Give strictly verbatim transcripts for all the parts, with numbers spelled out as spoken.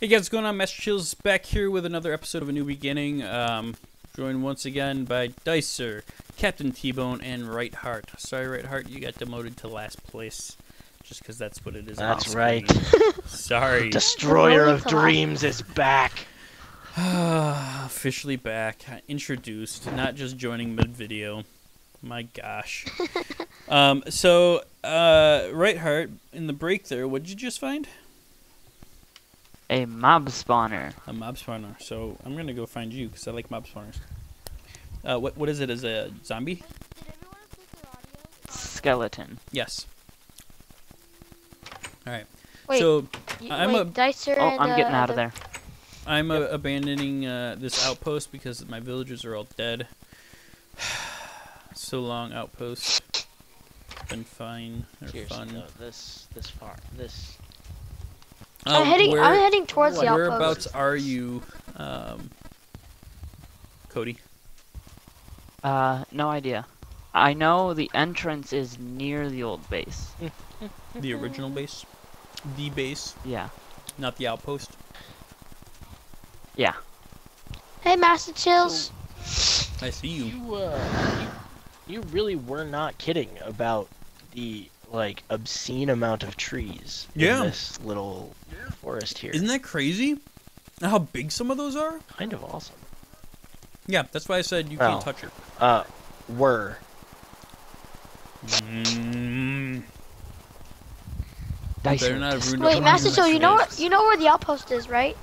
Hey guys, what's going on? MastaChillz back here with another episode of A New Beginning. Um, joined once again by dyc three r, Captain T-Bone, and Right Heart. Sorry, Right Heart, you got demoted to last place. Just because that's what it is. That's right. Sorry. Destroyer of dreams is back. Officially back. Introduced. Not just joining mid-video. My gosh. um, so, uh, Right Heart, in the break there, what did you just find? A mob spawner. A mob spawner. So, I'm going to go find you, because I like mob spawners. Uh, what What is it? Is it a zombie? Skeleton. Yes. Alright. Wait, so, you, I'm wait, a... dyc three r oh, and, I'm getting uh, out of there. I'm yep. a, abandoning uh, this outpost, because my villagers are all dead. So long, outpost. It's been fine. They're Seriously, fun. No, this, this far, this... Um, I'm heading. Where, I'm heading towards the outpost. Whereabouts are you, um, Cody? Uh, no idea. I know the entrance is near the old base. The original base, the base. Yeah. Not the outpost. Yeah. Hey, MastaChillz. So, I see you. You, uh, you. You really were not kidding about the. Like obscene amount of trees yeah. in this little yeah. forest here. Isn't that crazy? How big some of those are? Kind of awesome. Yeah, that's why I said you oh. can't touch it. Uh, were. Mm. Better not have ruined Wait, MastaChillz, you know what? You know where the outpost is, right?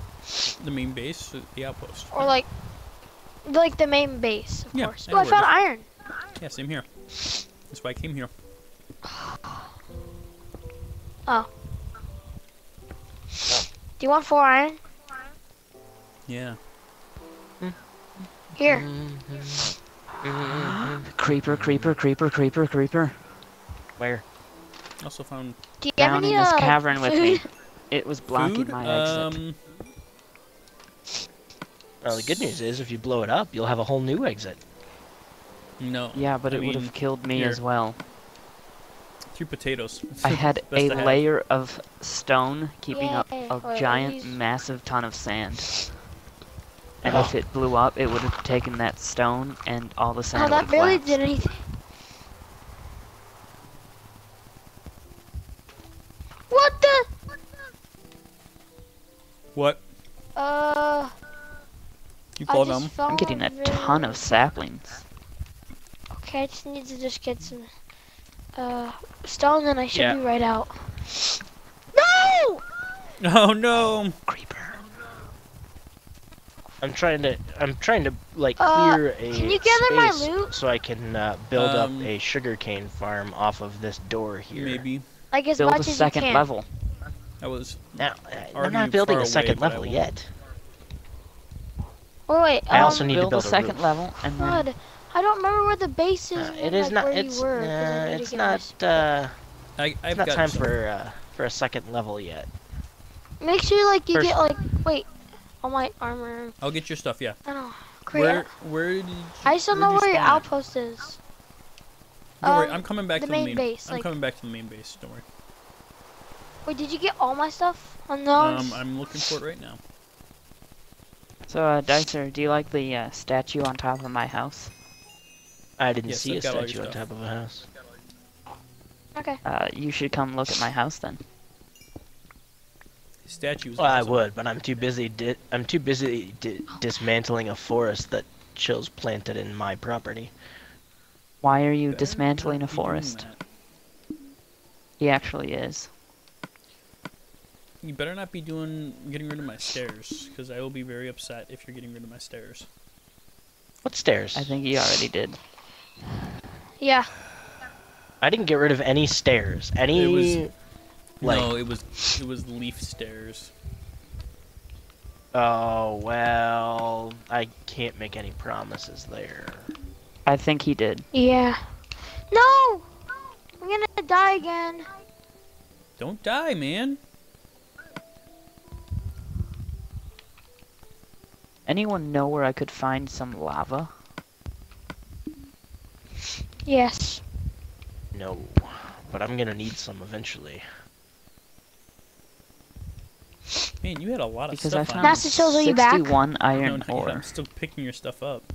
The main base, the outpost. Or yeah. like, like the main base, of yeah, course. Oh, I found iron. Yeah, same here. That's why I came here. Oh. Do you want four iron? Yeah. Here. Creeper, creeper, creeper, creeper, creeper. Where? Also found. Do you down in this cavern food? With me. It was blocking food? my exit. Um... Well, the good news is, if you blow it up, you'll have a whole new exit. No. Yeah, but I it would have killed me here. as well. Two potatoes. I had a I layer had. of stone keeping Yay. up a Wait, giant, massive ton of sand. And oh. if it blew up, it would have taken that stone and all the sand. Oh, that really did anything. What the? What? Uh. You fall down. I'm getting a ton of saplings. Okay, I just need to just get some. Uh, stone, then I should yeah. be right out. No! Oh no! Creeper. I'm trying to, I'm trying to like clear uh, a can you gather my loot? So I can uh, build um, up a sugarcane farm off of of this door here. Maybe. Like as build much a as second you can. level. I was. Now I'm not building a second level yet. Oh, wait. I um, also need build to build a second roof. level and then. God. I don't remember where the base is. Uh, it is like not. It's. Were, uh, it's not. Uh, I, I've it's not got time some. for uh, for a second level yet. Make sure like you First. get like wait, all my armor. I'll get your stuff. Yeah. I don't know. Great. Where? Where did you? I just don't know where your outpost is. Don't um, worry. I'm coming back the to the main base. I'm like... coming back to the main base. Don't worry. Wait, did you get all my stuff on those? Um, I'm looking for it right now. So, uh, dyc three r, do you like the uh, statue on top of my house? I didn't yes, see I've a statue on top of a house. Okay. Uh, you should come look at my house then. Statues. Well, awesome. I would, but I'm too busy. Di I'm too busy di dismantling a forest that Chillz planted in my property. Why are you dismantling a forest? He actually is. You better not be doing getting rid of my stairs, because I will be very upset if you're getting rid of my stairs. What stairs? I think he already did. Yeah. I didn't get rid of any stairs. Any. It was, like, no, it was it was leaf stairs. Oh well, I can't make any promises there. I think he did. Yeah. No, I'm gonna die again. Don't die, man. Anyone know where I could find some lava? Yes. No, but I'm gonna need some eventually. Man, you had a lot of because stuff. Because I found sixty-one iron no, ore. I'm still picking your stuff up.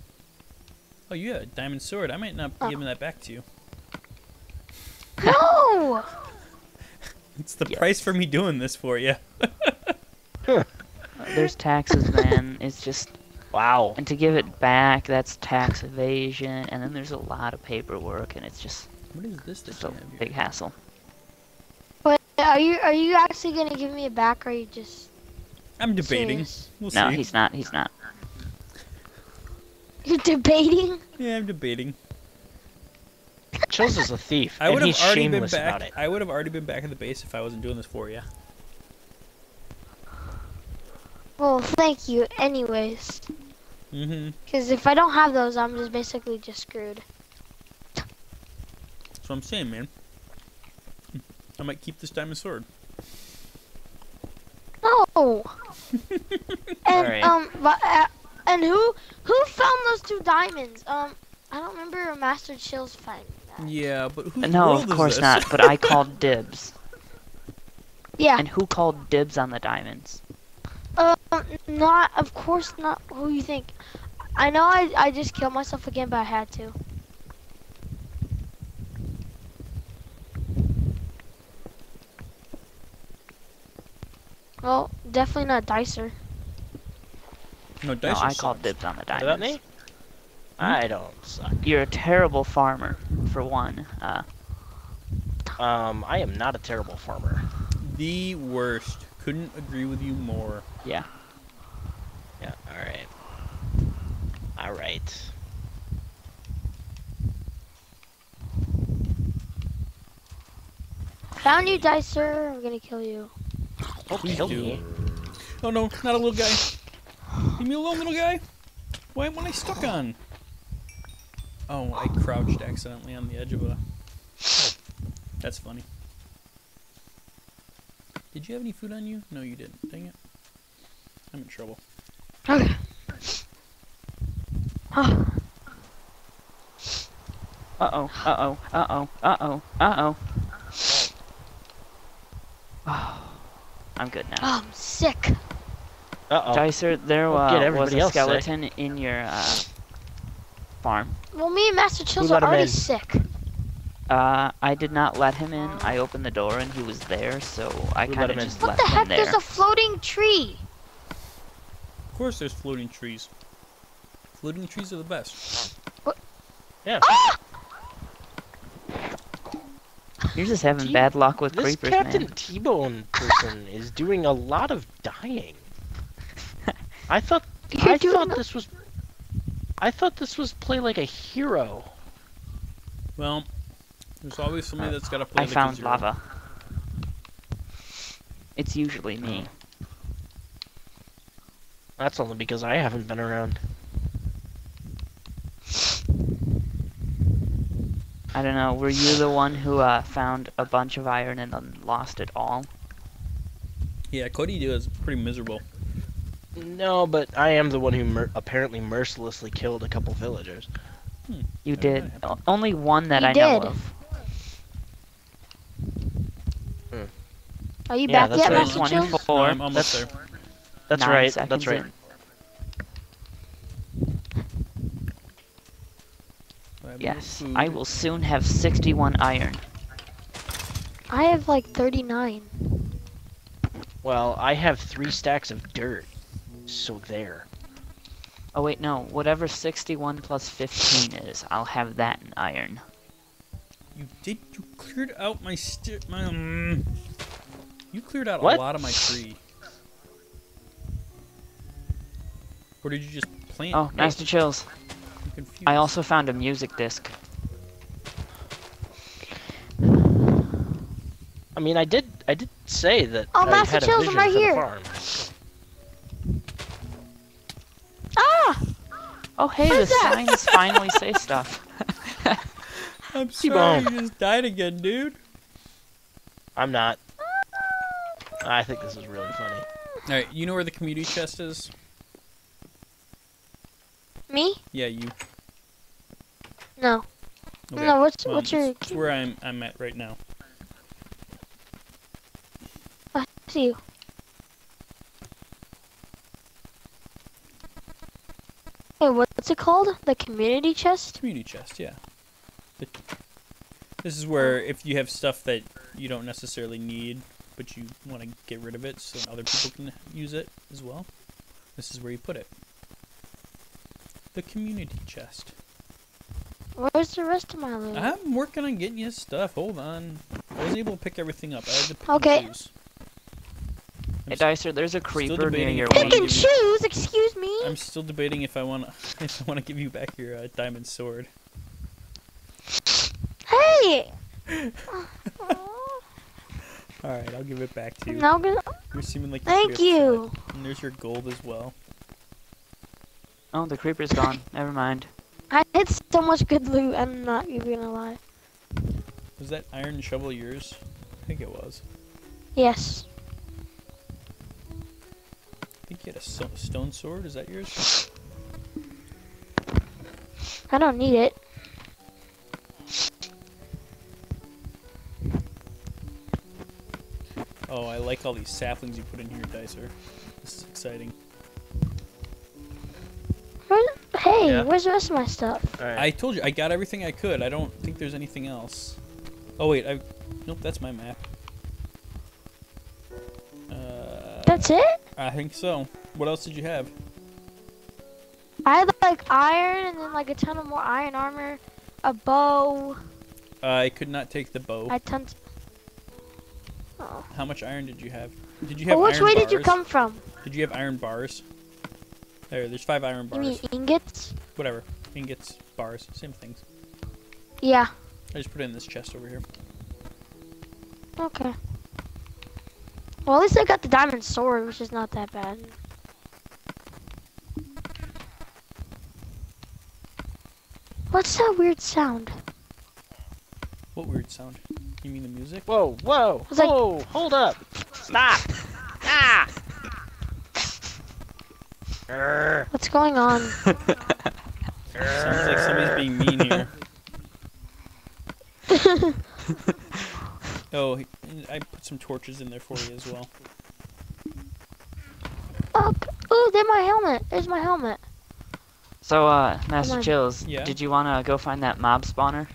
Oh, you had a diamond sword. I might not be oh. giving that back to you. No! It's the yeah. price for me doing this for you. Sure. There's taxes, man. It's just... Wow. And to give it back, that's tax evasion, and then there's a lot of paperwork, and it's just... What is this that you have here? Big hassle. But are you are you actually gonna give me it back, or are you just? I'm debating. We'll see. No, he's not. He's not. You're debating? Yeah, I'm debating. Chillz is a thief, I and he's shameless back, about it. I would have already been back at the base if I wasn't doing this for you. Well, thank you, anyways. Mm-hmm. Because if I don't have those, I'm just basically just screwed. That's what I'm saying, man. I might keep this diamond sword. No. and right. um, but, uh, and who who found those two diamonds? Um, I don't remember a MastaChillz finding that. Yeah, but who? No, of course not. But I called dibs. Yeah. And who called dibs on the diamonds? Um, uh, not of course not. Who you think? I know I I just killed myself again, but I had to. Well, definitely not dyc three r. No, dyc three r no, I called dibs on the diamonds. Is that me? I don't suck. You're a terrible farmer, for one. Uh, um, I am not a terrible farmer. The worst. Couldn't agree with you more. Yeah. Yeah, alright. Alright. Found you, dyc three r. I'm gonna kill you. Okay. Kill me. Oh no, not a little guy. Leave me alone, little guy. Why am I stuck on? Oh, I crouched accidentally on the edge of a... That's funny. Did you have any food on you? No, you didn't. Dang it. I'm in trouble. Okay. Huh. Uh-oh, uh-oh, uh-oh, uh-oh, uh-oh. Oh. I'm good now. Oh, I'm sick. Uh-oh. dyc three r, there uh, was a skeleton sick. in your uh, farm. Well, me and MastaChillz are already in. sick. Uh, I did not let him in. I opened the door and he was there, so I kind of just left him there. What the heck? There's a floating tree. Of course there's floating trees. Floating trees are the best. What? Yeah. Ah! You're just having T bad luck with this creepers, Captain man. Captain T-Bone person is doing a lot of dying. I thought You're I thought this was I thought this was play like a hero. Well, there's always somebody uh, that's got to play. I like found a hero. lava. It's usually me. That's only because I haven't been around. I don't know, were you the one who uh, found a bunch of iron and then lost it all? Yeah, Cody was pretty miserable. No, but I am the one who mer apparently mercilessly killed a couple villagers. Hmm. You did. O only one that you I did. know of. Hmm. Are you yeah, back yet, right. MastaChillz? No, I'm almost that's, there. That's Nine right, that's right. In. Yes, I will soon have sixty-one iron. I have like thirty-nine. Well, I have three stacks of dirt, so there. Oh wait, no, whatever sixty-one plus fifteen is, I'll have that in iron. You did, you cleared out my st- my, um, you cleared out what? a lot of my tree. Or did you just plant? Oh, MastaChillz. Confused. I also found a music disc. I mean, I did. I did say that. Oh, I had a vision I'm right for here. The farm. Ah! Oh, hey, What's the that? signs finally say stuff. I'm sorry, you just died again, dude. I'm not. I think this is really funny. All right, you know where the community chest is? Me? Yeah, you. No. Okay. No, what's um, what's your? It's where I'm I'm at right now. I see you. what's it called? The community chest? Community chest, yeah. The, this is where if you have stuff that you don't necessarily need, but you want to get rid of it so other people can use it as well, this is where you put it. The community chest. Where's the rest of my loot? I'm working on getting you stuff. Hold on. I wasn't able to pick everything up. I had to pick okay. and choose. Hey, dyc three r, there's a creeper near your one. Pick and choose? Excuse me? I'm still debating if I want to if I want to give you back your uh, diamond sword. Hey! Alright, I'll give it back to you. Now I'm gonna... You're seeming like Thank you! Side. And there's your gold as well. Oh, the creeper's gone. Never mind. I had so much good loot, I'm not even gonna lie. Was that iron shovel yours? I think it was. Yes. I think you had a stone sword, is that yours? I don't need it. Oh, I like all these saplings you put in here, dyc three r. This is exciting. Hey, yeah. Where's the rest of my stuff? Right. I told you, I got everything I could. I don't think there's anything else. Oh, wait. I Nope, that's my map. Uh, that's it? I think so. What else did you have? I had, like, iron and then, like, a ton of more iron armor. A bow. Uh, I could not take the bow. I tons. Oh. How much iron did you have? Did you have oh, which iron way bars? Did you come from? Did you have iron bars? There, there's five iron bars. You mean ingots? Whatever. Ingots, bars, same things. Yeah. I just put it in this chest over here. Okay. Well, at least I got the diamond sword, which is not that bad. What's that weird sound? What weird sound? You mean the music? Whoa, whoa, whoa, like... hold up. Stop. Ah! What's going on? Sounds like somebody's being mean here. Oh, I put some torches in there for you as well. Oh, oh, there's my helmet. There's my helmet. So, uh, MastaChillz, yeah? Did you wanna go find that mob spawner?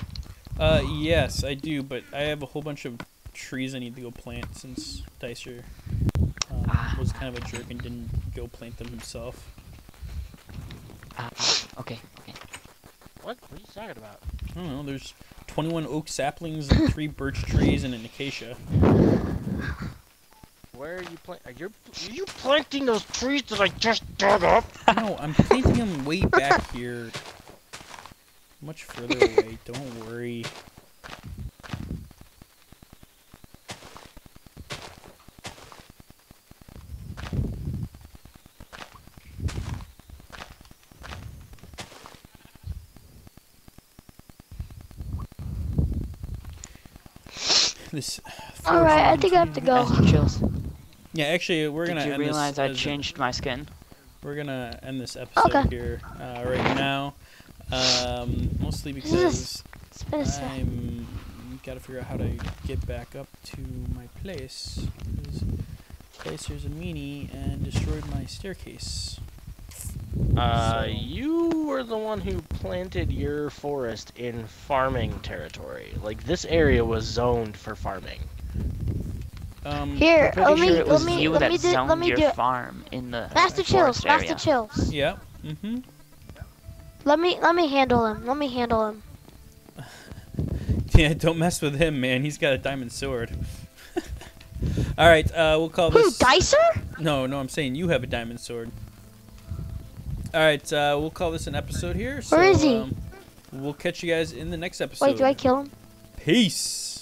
Uh, yes, I do, but I have a whole bunch of trees I need to go plant since dyc three r um, was kind of a jerk and didn't go plant them himself. Uh, okay, okay. What? What are you talking about? I don't know, there's twenty-one oak saplings, and three birch trees, and an acacia. Where are you planting? Are you, are you planting those trees that I just dug up? No, I'm planting them way back here. Much further away, don't worry. This All right, I think I have to go. Yeah, actually, we're gonna. Did you end realize this I changed a, my skin? We're gonna end this episode okay. here uh, right now, um, mostly because I'm gotta figure out how to get back up to my place. dyc three r's a meanie and destroyed my staircase. Uh, so. You were the one who planted your forest in farming territory. Like, this area was zoned for farming. Um, Here, let me, sure let me, you let me do, let me do your it. farm in the MastaChillz, MastaChillz. Yeah, mm-hmm. Let me, let me handle him, let me handle him. Yeah, don't mess with him, man. He's got a diamond sword. Alright, uh, we'll call who, this... Who, dyc three r? No, no, I'm saying you have a diamond sword. Alright, uh, we'll call this an episode here. So, Where is he? Um, we'll catch you guys in the next episode. Wait, do I kill him? Peace!